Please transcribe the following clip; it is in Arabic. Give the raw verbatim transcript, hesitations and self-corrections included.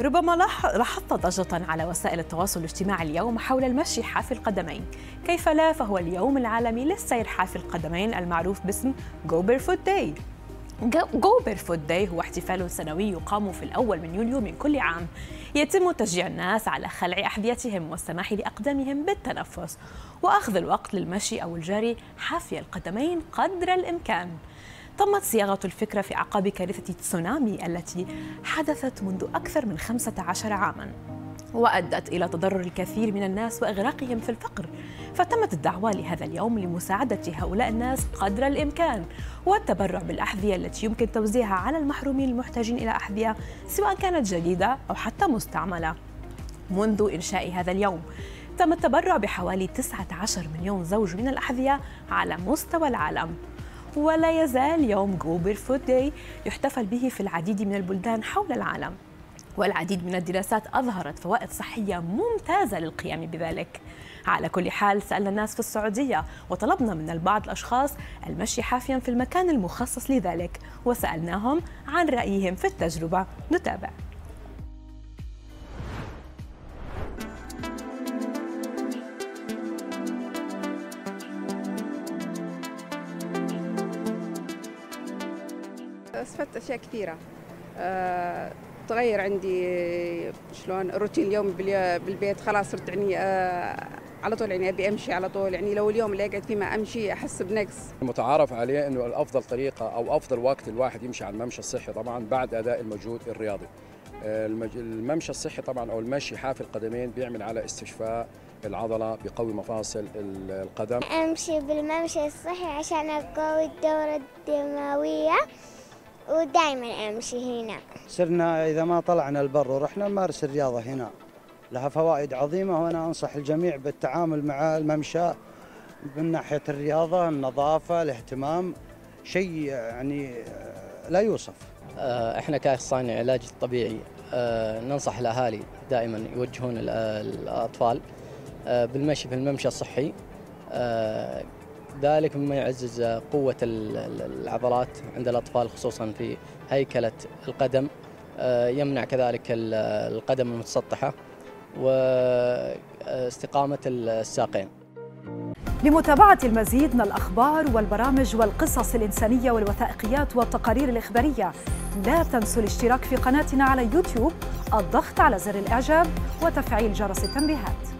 ربما لاحظت ضجة على وسائل التواصل الاجتماعي اليوم حول المشي حافي القدمين. كيف لا، فهو اليوم العالمي للسير حافي القدمين المعروف باسم Go Barefoot Day. Go Barefoot Day هو احتفال سنوي يقام في الأول من يوليو من كل عام، يتم تشجيع الناس على خلع أحذيتهم والسماح لأقدامهم بالتنفس وأخذ الوقت للمشي أو الجري حافي القدمين قدر الإمكان. تمت صياغة الفكرة في أعقاب كارثة تسونامي التي حدثت منذ أكثر من خمسة عشر عاماً وأدت إلى تضرر الكثير من الناس وإغراقهم في الفقر، فتمت الدعوة لهذا اليوم لمساعدة هؤلاء الناس قدر الإمكان والتبرع بالأحذية التي يمكن توزيعها على المحرومين المحتاجين إلى أحذية سواء كانت جديدة أو حتى مستعملة. منذ إنشاء هذا اليوم تم التبرع بحوالي تسعة عشر مليون زوج من الأحذية على مستوى العالم، ولا يزال يوم Go Barefoot Day يحتفل به في العديد من البلدان حول العالم، والعديد من الدراسات أظهرت فوائد صحية ممتازة للقيام بذلك. على كل حال، سألنا الناس في السعودية وطلبنا من البعض الأشخاص المشي حافياً في المكان المخصص لذلك، وسألناهم عن رأيهم في التجربة. نتابع. استفدت أشياء كثيرة، أه تغير عندي شلون روتين اليوم بالبيت. خلاص صرت يعني أه على طول يعني أبي أمشي على طول، يعني لو اليوم اللي أقعد فيه ما أمشي أحس بنقص. متعارف عليه إنه الأفضل طريقة أو أفضل وقت الواحد يمشي على الممشى الصحي طبعا بعد أداء المجهود الرياضي. الممشى الصحي طبعا أو المشي حافي القدمين بيعمل على استشفاء العضلة، بيقوي مفاصل القدم. أمشي بالممشى الصحي عشان أقوي الدورة الدموية، ودائما امشي هنا. صرنا اذا ما طلعنا البر ورحنا نمارس الرياضه هنا، لها فوائد عظيمه، وانا انصح الجميع بالتعامل مع الممشى من ناحيه الرياضه، النظافه، الاهتمام، شيء يعني لا يوصف. احنا كاخصائيين علاج طبيعي ننصح الاهالي دائما يوجهون الاطفال بالمشي في الممشى الصحي، ذلك مما يعزز قوة العضلات عند الأطفال خصوصا في هيكلة القدم، يمنع كذلك القدم المتسطحة واستقامة الساقين. لمتابعة المزيد من الأخبار والبرامج والقصص الإنسانية والوثائقيات والتقارير الإخبارية، لا تنسوا الاشتراك في قناتنا على يوتيوب، الضغط على زر الإعجاب وتفعيل جرس التنبيهات.